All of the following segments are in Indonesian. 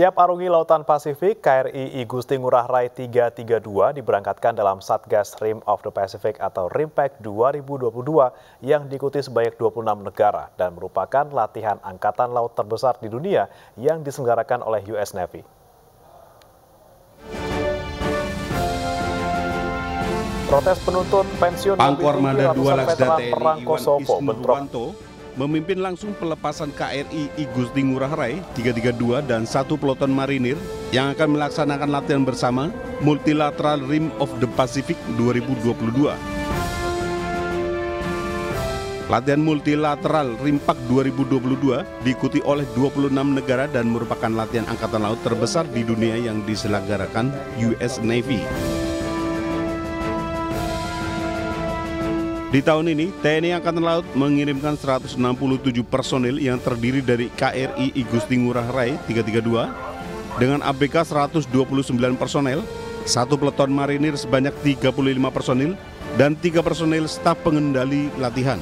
Siap arungi Lautan Pasifik, KRI I Gusti Ngurah Rai 332 diberangkatkan dalam Satgas Rim of the Pacific atau RIMPAC 2022 yang diikuti sebanyak 26 negara dan merupakan latihan angkatan laut terbesar di dunia yang diselenggarakan oleh US Navy. Protes penuntut pensiun Pangkoarmada II Laksamana Perang Kosovo bentrok. Memimpin langsung pelepasan KRI I Gusti Ngurah Rai 332 dan satu peloton marinir yang akan melaksanakan latihan bersama Multilateral Rim of the Pacific 2022. Latihan Multilateral RIMPAC 2022 diikuti oleh 26 negara dan merupakan latihan angkatan laut terbesar di dunia yang diselenggarakan US Navy. Di tahun ini, TNI Angkatan Laut mengirimkan 167 personil yang terdiri dari KRI I Gusti Ngurah Rai 332 dengan ABK 129 personel, satu peleton marinir sebanyak 35 personil, dan 3 personil staf pengendali latihan.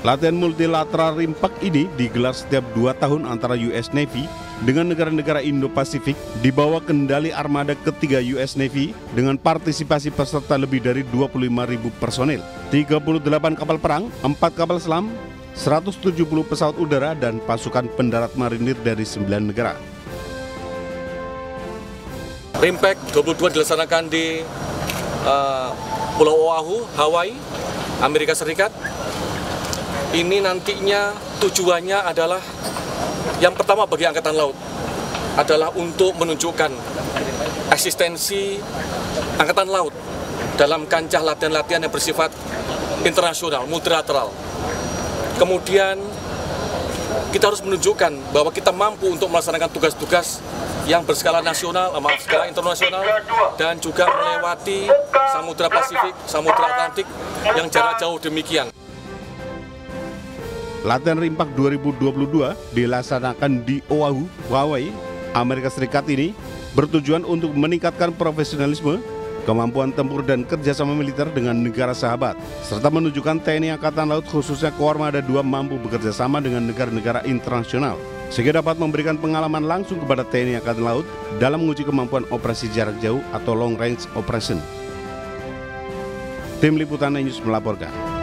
Latihan multilateral RIMPAC ini digelar setiap 2 tahun antara US Navy dengan negara-negara Indo-Pasifik di bawah kendali armada ketiga US Navy dengan partisipasi peserta lebih dari 25.000 personil, 38 kapal perang, 4 kapal selam, 170 pesawat udara, dan pasukan pendarat marinir dari 9 negara. RIMPAC 22 dilaksanakan di Pulau Oahu, Hawaii, Amerika Serikat. Ini nantinya tujuannya adalah yang pertama bagi Angkatan Laut adalah untuk menunjukkan eksistensi Angkatan Laut dalam kancah latihan-latihan yang bersifat internasional, multilateral. Kemudian kita harus menunjukkan bahwa kita mampu untuk melaksanakan tugas-tugas yang berskala nasional, skala internasional, dan juga melewati Samudra Pasifik, Samudra Atlantik yang jarak jauh demikian. Latihan RIMPAC 2022 dilaksanakan di Oahu, Hawaii, Amerika Serikat ini bertujuan untuk meningkatkan profesionalisme, kemampuan tempur dan kerjasama militer dengan negara sahabat, serta menunjukkan TNI Angkatan Laut khususnya Koarmada II mampu bekerja sama dengan negara-negara internasional, sehingga dapat memberikan pengalaman langsung kepada TNI Angkatan Laut dalam menguji kemampuan operasi jarak jauh atau long range operation. Tim Liputan News melaporkan.